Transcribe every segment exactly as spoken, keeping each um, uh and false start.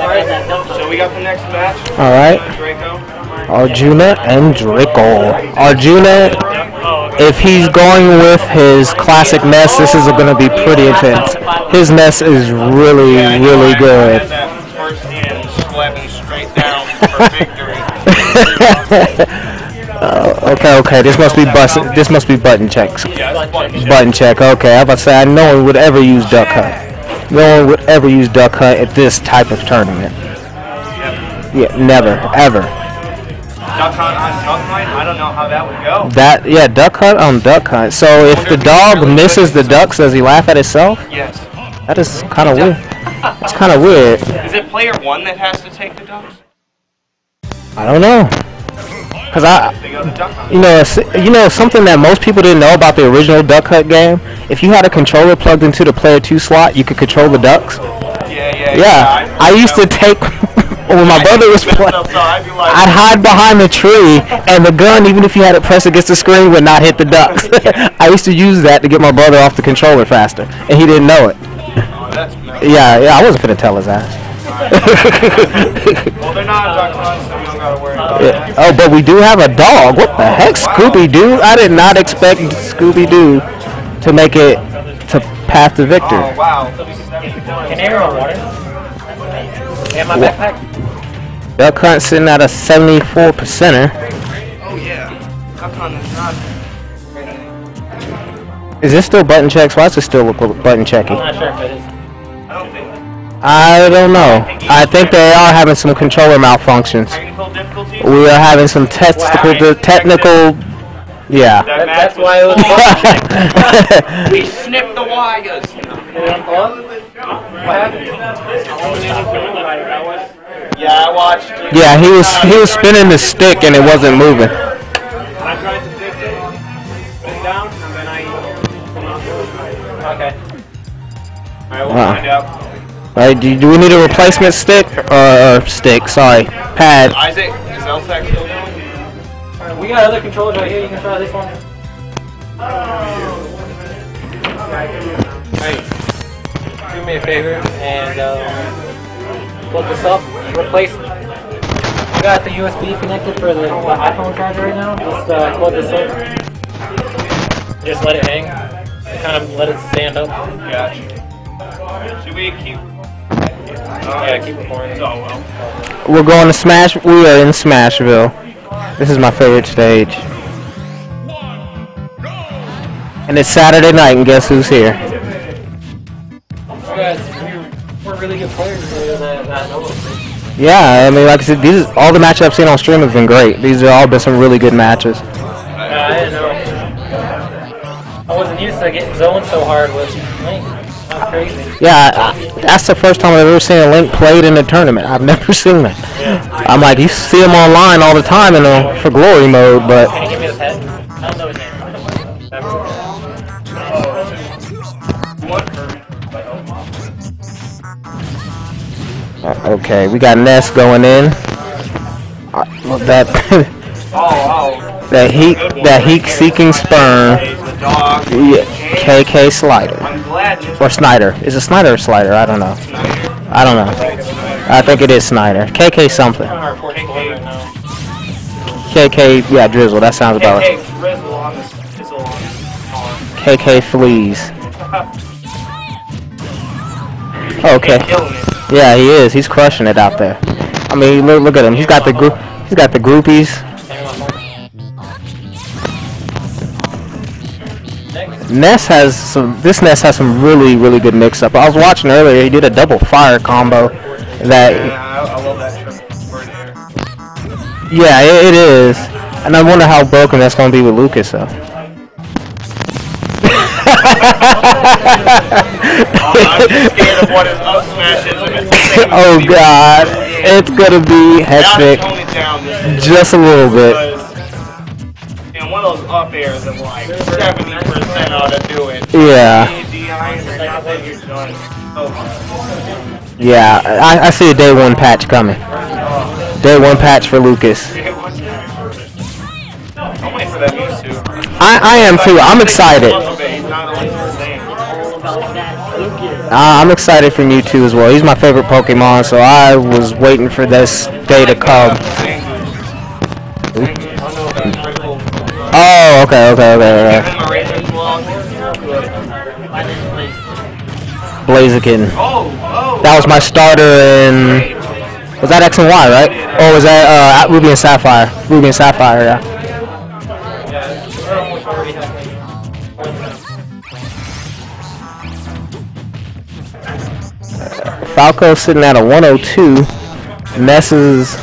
So we got the next match. All right. Arjuna and Draco. Arjuna, if he's going with his classic mess, this is going to be pretty intense. His mess is really, really good. uh, okay, okay. This must be bus This must be button checks. Button check. Okay, I was about to say, no one would ever use Duck Hunt. No one would ever use Duck Hunt at this type of tournament. Yeah, never, ever. Duck Hunt on Duck Hunt? I don't know how that would go. That, yeah, Duck Hunt on Duck Hunt. So if the dog misses the ducks, does he laugh at itself? Yes. That is kind of weird. It's kind of weird. Is it player one that has to take the ducks? I don't know. Cause I, you know, you know something that most people didn't know about the original Duck Hunt game. If you had a controller plugged into the player two slot, you could control the ducks. Yeah, yeah, yeah. yeah I, I used to take when my brother was playing. I'd hide behind the tree, and the gun, even if you had it pressed against the screen, would not hit the ducks. I used to use that to get my brother off the controller faster, and he didn't know it. yeah, yeah. I wasn't finna tell his ass. Well, they're not Duck Hunt, so you don't gotta worry about it. Oh, but we do have a dog. What the heck, wow. Scooby-Doo? I did not expect Scooby-Doo to make it to Path to Victor. Oh, wow. An arrow water. And my backpack. Duck Hunt sitting at a seventy-four percenter. Oh, yeah. Duck Hunt is not. Is this still button checks? Why does it still look button checking? I'm not sure if it is. I don't think so. I don't know. I think they are having some controller malfunctions. We are having some technical, technical, yeah. That, that's why it was functioning. We snipped the wires. Yeah, I watched. Yeah, he was he was spinning the stick and it wasn't moving. I tried to stick it, spin down, and then I. Okay. All right, we'll find out. Alright, do, do we need a replacement stick? Or, or stick, sorry. Pad. Isaac, is L S A C still going? Alright, we got other controllers right here. You can try this one. Alright, do me a favor and um, plug this up. Replace it. We got the U S B connected for the, the iPhone charger right now. Just uh, plug this up. Just let it hang. Kind of let it stand up. Gotcha. Should we keep... Yeah, keep recording. Oh, well. We're going to Smash... We are in Smashville. This is my favorite stage. And it's Saturday night, and guess who's here? We're really good players. Yeah, I mean, like I said, these, all the matchups seen on stream have been great. These have all been some really good matches. I didn't know. I wasn't used to getting zoned so hard with Link. Yeah, I, that's the first time I've ever seen a Link played in a tournament. I've never seen that. Yeah. I'm like, you see him online all the time in a, for glory mode, but... Can you give me his head? I don't know his name. Uh, okay, we got Ness going in. Uh, that, that heat, that heat-seeking sperm. Yeah, K K Slider. Or Snyder. Is it Snyder or Slider? I don't know. I don't know. I think it is Snyder. K K something. K K, yeah, Drizzle. That sounds about right. K K Fleas. Okay. Yeah, he is. He's crushing it out there. I mean, look, look at him. He's got the group. He's got the groupies. Ness has some. This Ness has some really, really good mix-up. I was watching earlier. He did a double fire combo. That. Yeah, I love that triple. Yeah, it is. And I wonder how broken that's gonna be with Lucas though. I'm just scared of what his up smash is. Oh God, it's gonna be hectic. Just a little bit. One of those up airs of like seventy percent ought to do it. Yeah. Yeah, I, I see a day one patch coming. Day one patch for Lucas. I'm waiting for that Mewtwo. I, I am too. I'm excited. I, I'm excited for Mewtwo as well. He's my favorite Pokemon, so I was waiting for this day to come. Oh, okay, okay, okay, okay. Blaziken. That was my starter in... Was that X and Y, right? Or was that uh, Ruby and Sapphire? Ruby and Sapphire, yeah. Falco sitting at a one oh two. Messes.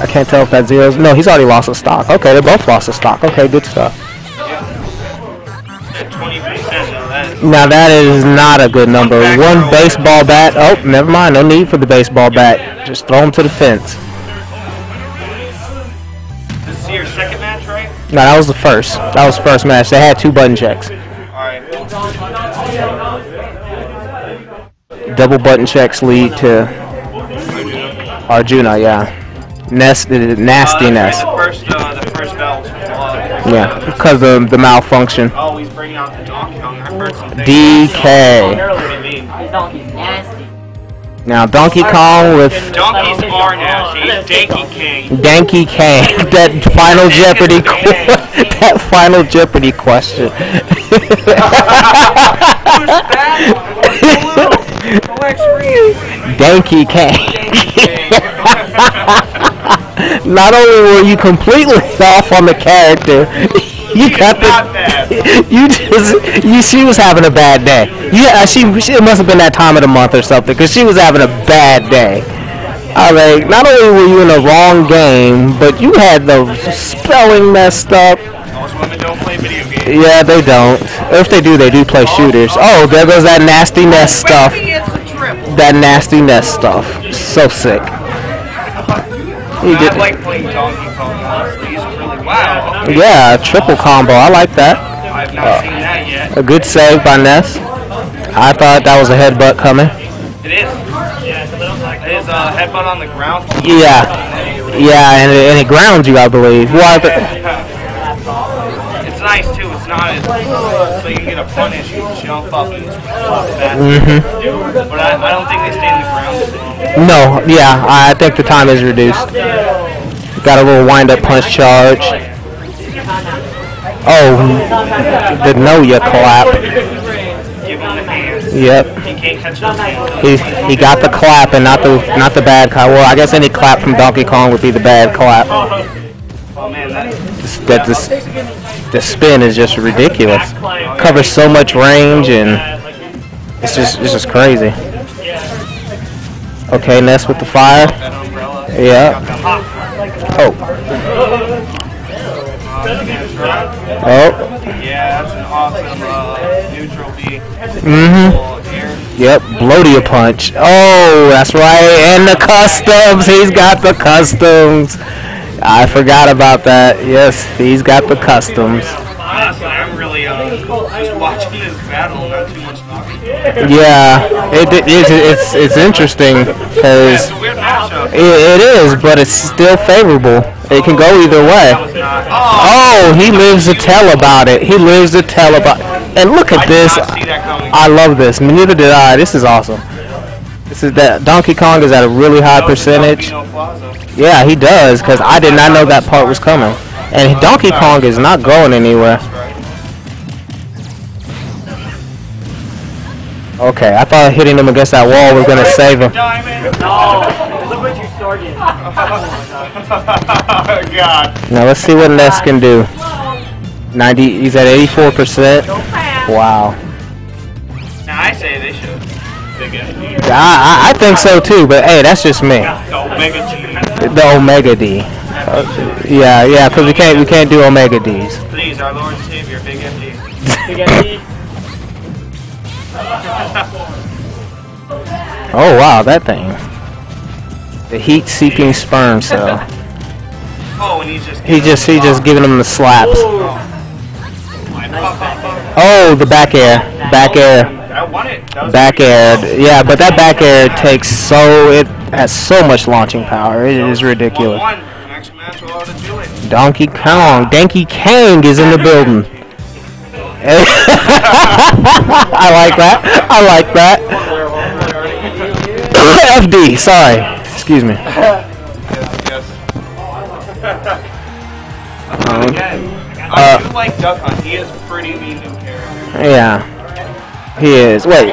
I can't tell if that zeros. No, he's already lost a stock. Okay, they both lost a stock. Okay, good stuff. Now that is not a good number. One baseball bat. Oh, never mind. No need for the baseball bat. Just throw him to the fence. This is your second match, right? No, that was the first. That was the first match. They had two button checks. Double button checks lead to Arjuna, yeah. Nest, nasty uh, Nest. The first, uh, the first belt, uh, yeah, because of the malfunction. Oh, he's bringing out the Donkey Kong. I heard some D K. Now, Donkey Kong with... Donkeys are nasty. Danky King. Danky King. That Final Jeopardy... that Final Jeopardy question. Who's that? Donkey Kong. Not only were you completely off on the character, you she got the. You just. You. She was having a bad day. Yeah, she. she it must have been that time of the month or something, because she was having a bad day. All right. Not only were you in the wrong game, but you had the spelling messed up. Women don't play video games. Yeah, they don't. If they do, they do play shooters. Oh, there goes that nasty Nest stuff. That nasty Nest stuff. So sick. He did. I like playing Donkey Kong, honestly. He's really wild. Yeah, triple combo. I like that. I've not seen that yet. A good save by Nest. I thought that was a headbutt coming. It is. It is a headbutt on the ground. Yeah. Yeah, and it, and it grounds you, I believe. Well, I nice too, it's not as good, so you can get a punish, you jump up and pop that. Mm-hmm. But I, I don't think they stay in the ground. No, yeah, I think the time is reduced. Got a little wind-up punch charge. Oh, the no-ya clap. Yep. He, he got the clap and not the not the bad clap. Well, I guess any clap from Donkey Kong would be the bad clap. Oh man, that is... That is the spin is just ridiculous. Covers so much range, and it's just it's just crazy. Okay, Ness with the fire. Yeah. Oh. Oh. Yeah, that's an awesome neutral beat. Mhm. Yep. Bloatia punch. Oh, that's right. And the customs. He's got the customs. I forgot about that. Yes, he's got the customs. Honestly, I'm really uh, just watching this battle, not too much talking. Yeah, it, it, it, it's it's interesting because yeah, it, it is, but it's still favorable. It can go either way. Oh, he lives to tell about it. He lives to tell about. And look at this. I love this. Neither did I. This is awesome. This is that Donkey Kong is at a really high percentage. Yeah, he does, because I did not know that part was coming. And Donkey Kong is not going anywhere. Okay, I thought hitting him against that wall was going to save him. Now let's see what Ness can do. ninety, he's at eighty-four percent. Wow. Now I say they should. I, I think so too, but hey, that's just me. The Omega D. Uh, yeah, yeah, because we can't we can't do Omega D's. Please, our Lord and Savior, Big F D. Big F D. Oh wow, that thing. The heat-seeking sperm cell. Oh, and he's just he just he just giving him the slaps. Oh, the back air, back air. Back air, yeah, but that back air takes so it has so much launching power. It is ridiculous. Donkey Kong, Donkey Kang is in the building, I like that. I like that. F D, sorry. Excuse me. Um, I do like Duck Hunt. He is pretty mean new character. Yeah. He is. Wait.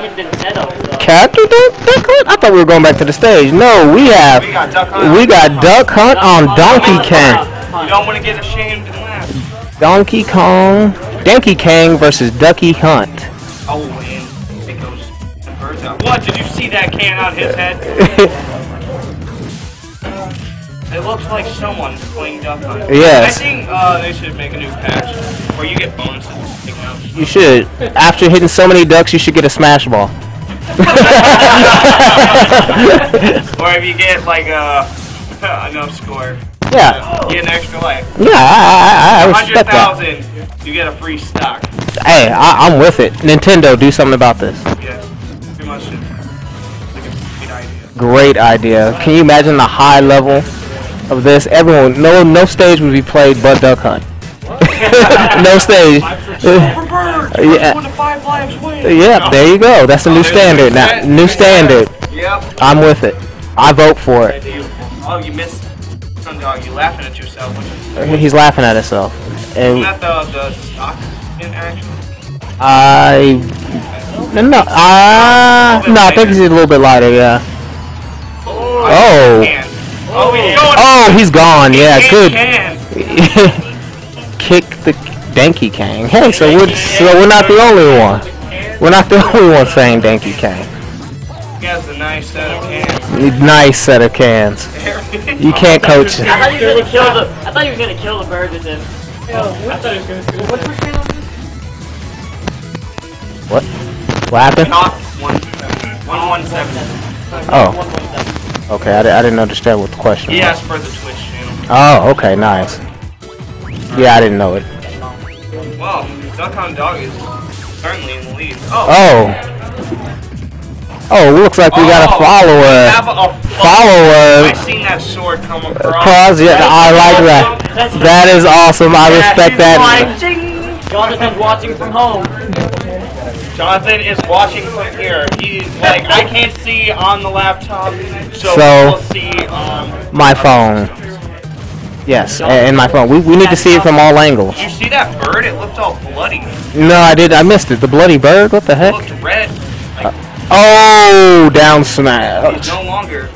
Character Duck Hunt? I thought we were going back to the stage. No, we have. We got Duck Hunt, we got Duck Hunt on Donkey Kong. You don't want to get ashamed in that. Donkey Kong. Donkey Kong versus Ducky Hunt. Oh, man. It goes birds out. What? Did you see that can on his head? It looks like someone's playing Duck Hunt. Yes. I think uh, they should make a new patch where you get bonuses. You should. After hitting so many ducks, you should get a smash ball. Or if you get, like, a uh, enough score. Yeah. You get an extra life. Yeah, I, I, I respect that. one hundred thousand, you get a free stock. Hey, I, I'm with it. Nintendo, do something about this. Yeah, pretty much. Like a great idea. Great idea. Can you imagine the high level of this? Everyone, no, no stage would be played but Duck Hunt. No stage. Yeah. Yeah, there you go. That's a new standard now. New standard. Yep. I'm with it. I vote for it. Oh, you missed. Dog, you're laughing at yourself. He's laughing at himself. And isn't that the, the stock in action? I no, uh, no, I think he's a little bit lighter. Yeah. Oh. Oh, oh, he's gone. Yeah, good. Kick the Donkey Kong. Hey, so we're so we're not the only one. We're not the only one saying Donkey Kong. He has a nice set of cans. Nice set of cans. You can't coach him. I thought he was gonna kill the. I thought he was gonna kill the bird with him. I thought he was gonna kill. What's your name on this? What? What happened? one one seven. Oh. Okay, I, I didn't understand what the question was. He asked for the Twitch channel. Oh, okay, nice. Yeah, I didn't know it. Well, Duck Hunt Dog is certainly in the lead. Oh. Oh. Oh, looks like we oh, got a follower. Have a follower. I've seen that sword come across. across yeah, I like that. That's that is awesome. I yeah, respect that. Jonathan's watching from home. Jonathan is watching from here. He's like, I can't see on the laptop, so, so we'll see um, my phone. Yes, and my phone. We, we need to see it from all angles. Did you see that bird? It looked all bloody. No, I did. I missed it. The bloody bird? What the heck? It looked red. Like, uh, oh, down smash. No longer.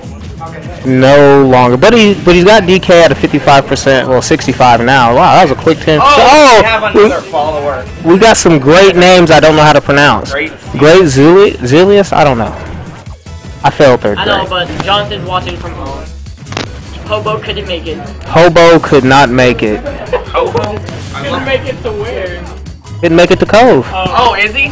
No longer. But he, but he's got D K at a fifty-five percent, well, sixty-five now. Wow, that was a quick ten. Oh, oh, we have another we, follower. We got some great names I don't know how to pronounce. Great, great Zili Zilius? I don't know. I failed third grade. I know, but Jonathan's watching from home. Hobo couldn't make it. Hobo could not make it. Hobo? Couldn't make it to where? Didn't make it to Cove. Oh, oh is he?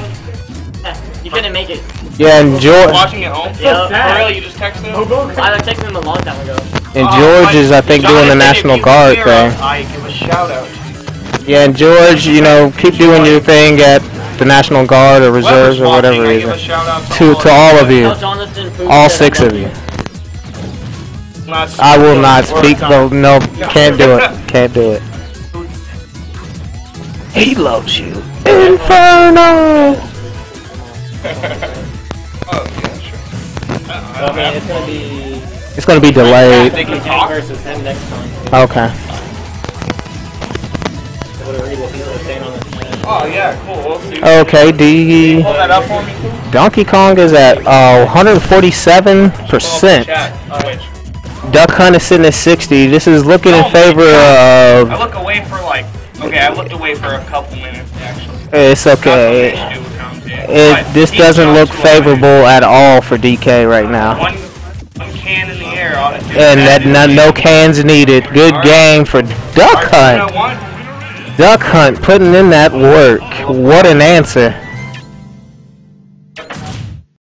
You couldn't make it. Yeah, and George. Watching at home. Yeah. Oh, really? You just texted him? I texted him a long time ago. And George is, I think, doing the National Guard thing. I give a shout out. Yeah, and George, you know, keep doing your thing at the National Guard or Reserves or whatever it is. To to all of you, all six of you. I will not speak. No, no, can't do it. Can't do it. He loves you, Inferno. Oh, yeah, sure. Uh, okay, it's gonna be. It's gonna be delayed. They can talk versus him next time. Okay. Oh yeah, cool. We'll okay, D. Hold that up for me. Donkey Kong is at uh, one hundred forty-seven percent. Duck Hunt is sitting at sixty. This is looking oh, in favor of. I look away for like. Okay, I looked away for a couple minutes actually. It's okay. It, this doesn't look favorable at all for D K right now. One, one can in the air ought to do and that, that no, no cans needed. Good right. Game for Duck Hunt. Duck Hunt putting in that work. What an answer.